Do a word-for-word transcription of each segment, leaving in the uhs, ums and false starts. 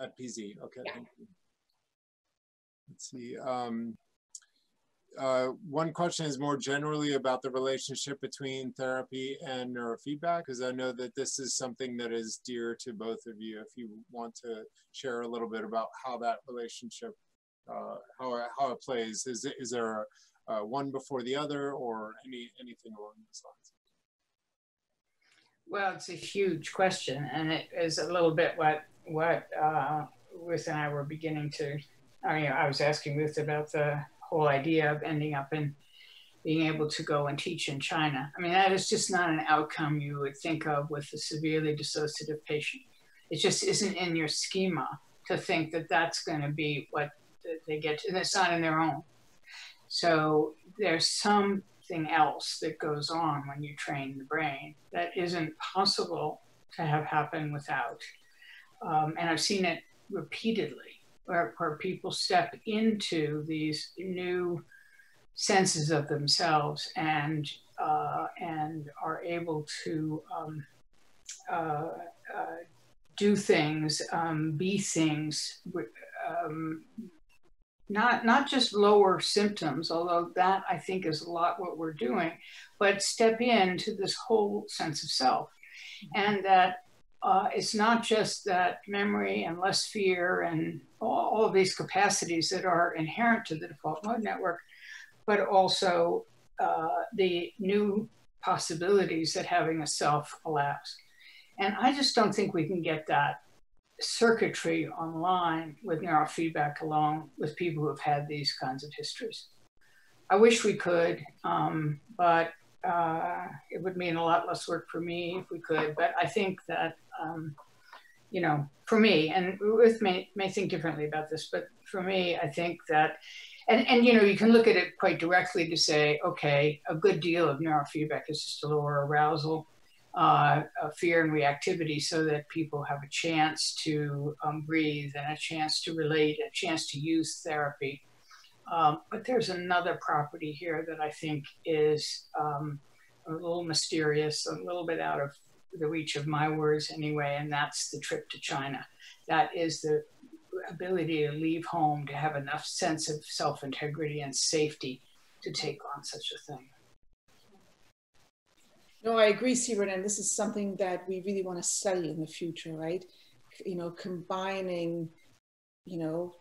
At P Z, okay, yeah. Thank you. Let's see. Um, uh, one question is more generally about the relationship between therapy and neurofeedback, because I know that this is something that is dear to both of you. If you want to share a little bit about how that relationship, uh, how, how it plays, is, is there a, uh, one before the other or any, anything along those lines? Well, it's a huge question, and it is a little bit what what uh, Ruth and I were beginning to, I mean, I was asking Ruth about the whole idea of ending up in being able to go and teach in China. I mean, that is just not an outcome you would think of with a severely dissociative patient. It just isn't in your schema to think that that's going to be what they get to, and it's not in their own. So there's something else that goes on when you train the brain that isn't possible to have happen without. Um, and I've seen it repeatedly, where, where people step into these new senses of themselves and uh, and are able to um, uh, uh, do things, um, be things, um, not not just lower symptoms, although that I think is a lot what we're doing, but step into this whole sense of self, and that. Uh, it's not just that memory and less fear and all, all of these capacities that are inherent to the default mode network, but also uh, the new possibilities that having a self allows. And I just don't think we can get that circuitry online with neurofeedback alone with people who have had these kinds of histories. I wish we could, um, but uh, it would mean a lot less work for me if we could, but I think that Um, you know, for me, and Ruth may, may think differently about this, but for me, I think that, and, and, you know, you can look at it quite directly to say, okay, a good deal of neurofeedback is just to lower arousal, uh, fear and reactivity, so that people have a chance to um, breathe and a chance to relate, a chance to use therapy. Um, but there's another property here that I think is um, a little mysterious, a little bit out of the reach of my words anyway, and that's the trip to China. That is the ability to leave home, to have enough sense of self-integrity and safety to take on such a thing. No, I agree, Sebern, and this is something that we really want to study in the future, right? You know, combining, you know,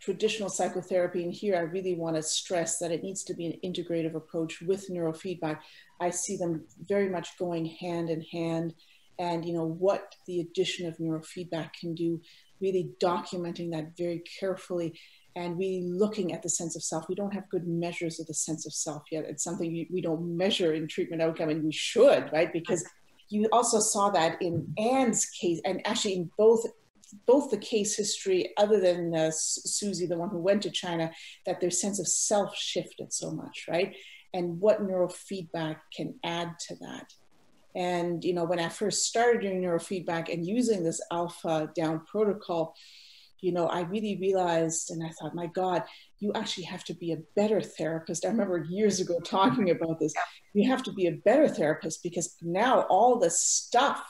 traditional psychotherapy, and here I really want to stress that it needs to be an integrative approach with neurofeedback. I see them very much going hand in hand, and you know what the addition of neurofeedback can do, really documenting that very carefully and really looking at the sense of self. We don't have good measures of the sense of self yet. It's something we, we don't measure in treatment outcome, and we should, right? Because you also saw that in Anne's case, and actually in both both the case history, other than uh, Susie, the one who went to China, that their sense of self shifted so much, right? And what neurofeedback can add to that. And, you know, when I first started doing neurofeedback and using this alpha down protocol, you know, I really realized, and I thought, my God, you actually have to be a better therapist. I remember years ago talking about this. You have to be a better therapist, because now all the stuff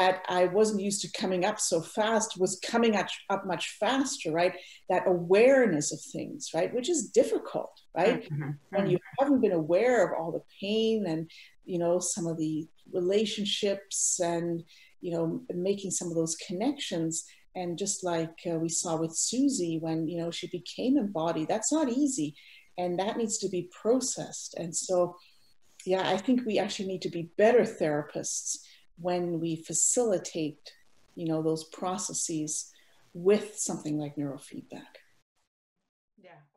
that I wasn't used to coming up so fast was coming up, up much faster, right? That awareness of things, right? Which is difficult, right? Mm-hmm. When you haven't been aware of all the pain and, you know, some of the relationships and, you know, making some of those connections. And just like uh, we saw with Susie, when, you know, she became embodied, that's not easy. And that needs to be processed. And so, yeah, I think we actually need to be better therapists when we facilitate, you know, those processes with something like neurofeedback. Yeah.